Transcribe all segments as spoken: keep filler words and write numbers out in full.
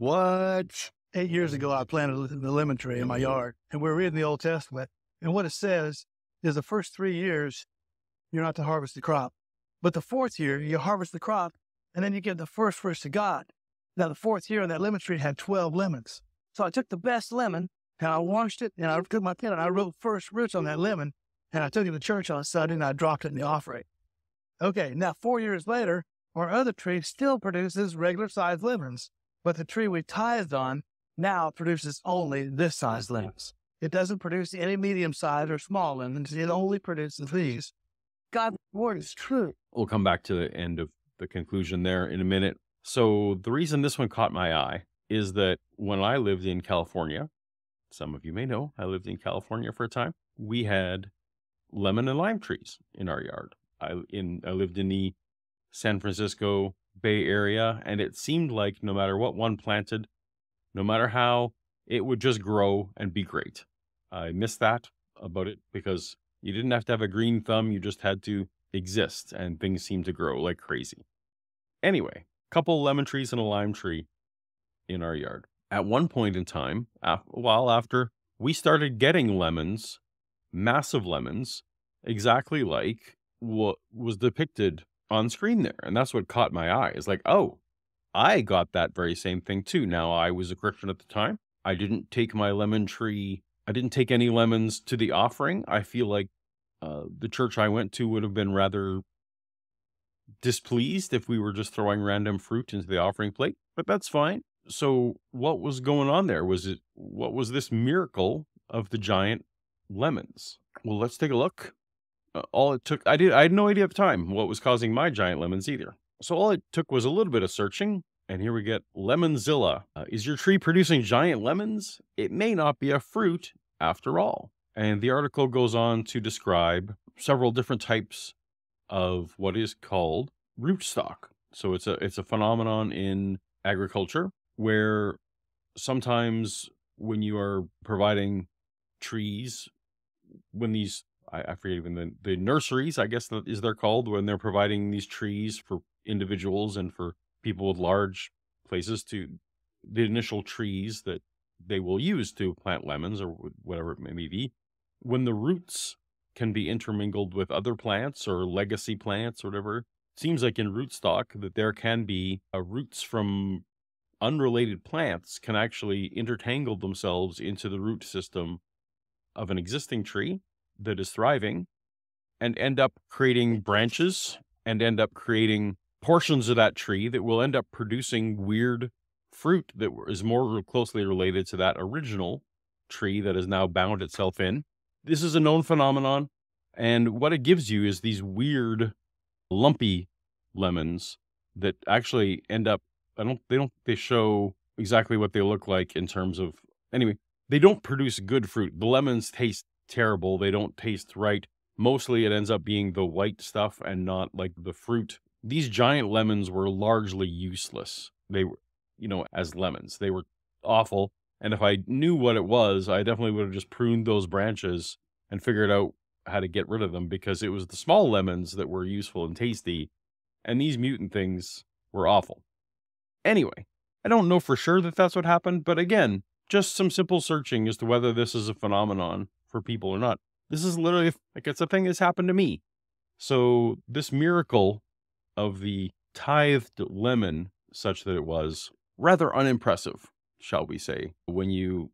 What? Eight years ago, I planted the lemon tree in my yard, and we're reading the Old Testament. And what it says is the first three years, you're not to harvest the crop. But the fourth year, you harvest the crop, and then you give the first fruits to God. Now, the fourth year on that lemon tree had twelve lemons. So I took the best lemon, and I washed it, and I took my pen, and I wrote first fruits on that lemon, and I took it to church on Sunday, and I dropped it in the offering. Okay, now four years later, our other tree still produces regular-sized lemons, but the tree we tithed on now produces only this size lemons. It doesn't produce any medium-sized or small lemons. It only produces these. God's word is true. We'll come back to the end of the conclusion there in a minute. So the reason this one caught my eye is that when I lived in California, some of you may know, I lived in California for a time, we had lemon and lime trees in our yard. I, in, I lived in the San Francisco Bay Area, and it seemed like no matter what one planted, no matter how, it would just grow and be great. I miss that about it because you didn't have to have a green thumb. You just had to exist, and things seemed to grow like crazy. Anyway, a couple lemon trees and a lime tree in our yard. At one point in time, a while after, we started getting lemons, massive lemons, exactly like what was depicted on screen there. And that's what caught my eye. It's like, oh, I got that very same thing too. Now, I was a Christian at the time. I didn't take my lemon tree. I didn't take any lemons to the offering. I feel like uh, the church I went to would have been rather displeased if we were just throwing random fruit into the offering plate, but that's fine. So what was going on there? Was it, what was this miracle of the giant lemons? Well, let's take a look. Uh, all it took, I did, I had no idea at the time what was causing my giant lemons either. So all it took was a little bit of searching. And here we get Lemonzilla. Uh, is your tree producing giant lemons? It may not be a fruit after all. And the article goes on to describe several different types of what is called rootstock. So it's a, it's a phenomenon in agriculture where sometimes when you are providing trees, when these, I, I forget even the, the nurseries, I guess that is they're called, when they're providing these trees for individuals and for people with large places to the initial trees that they will use to plant lemons or whatever it may be. When the roots can be intermingled with other plants or legacy plants or whatever, it seems like in rootstock that there can be uh, roots from unrelated plants can actually intertangle themselves into the root system of an existing tree that is thriving and end up creating branches and end up creating portions of that tree that will end up producing weird fruit that is more closely related to that original tree that has now bound itself in. This is a known phenomenon, and what it gives you is these weird, lumpy lemons that actually end up, I don't, they don't, they show exactly what they look like in terms of, anyway, they don't produce good fruit. The lemons taste terrible. They don't taste right. Mostly it ends up being the white stuff and not like the fruit. These giant lemons were largely useless. They were, you know, as lemons, they were awful. And if I knew what it was, I definitely would have just pruned those branches and figured out how to get rid of them, because it was the small lemons that were useful and tasty. And these mutant things were awful. Anyway, I don't know for sure that that's what happened, but again, just some simple searching as to whether this is a phenomenon for people or not. This is literally like, it's a thing that's happened to me. So this miracle of the tithed lemon, such that it was rather unimpressive, shall we say, when you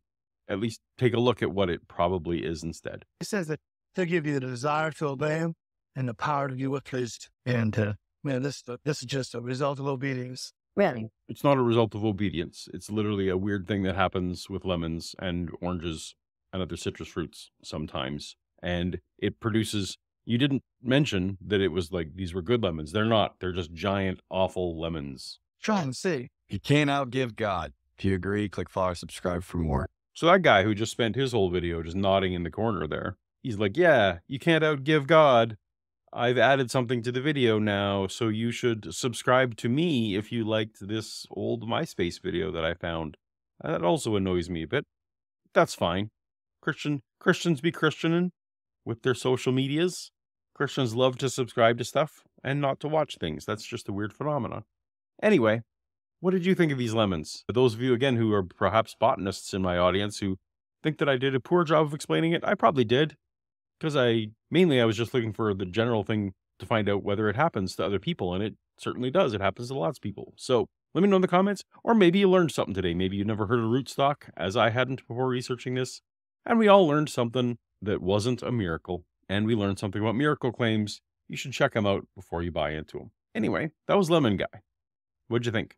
at least take a look at what it probably is instead. It says that they'll give you the desire to obey him and the power to do what pleased. And uh, man, this, this is just a result of obedience. Really? It's not a result of obedience. It's literally a weird thing that happens with lemons and oranges and other citrus fruits sometimes. And it produces... You didn't mention that it was like, these were good lemons. They're not. They're just giant, awful lemons. Try and see. You can't outgive God. If you agree, click follow, subscribe for more. So that guy who just spent his whole video just nodding in the corner there, he's like, yeah, you can't outgive God. I've added something to the video now, so you should subscribe to me if you liked this old MySpace video that I found. That also annoys me a bit. That's fine. Christian, Christians be Christianin' with their social medias. Christians love to subscribe to stuff and not to watch things. That's just a weird phenomenon. Anyway, What did you think of these lemons? For those of you, again, who are perhaps botanists in my audience who think that I did a poor job of explaining it, I probably did, because I mainly I was just looking for the general thing to find out whether it happens to other people, and it certainly does. It happens to lots of people. So let me know in the comments, or maybe you learned something today. Maybe you never heard of rootstock, as I hadn't before researching this, and we all learned something that wasn't a miracle, and we learned something about miracle claims. You should check them out before you buy into them. Anyway, that was Lemon Guy. What'd you think?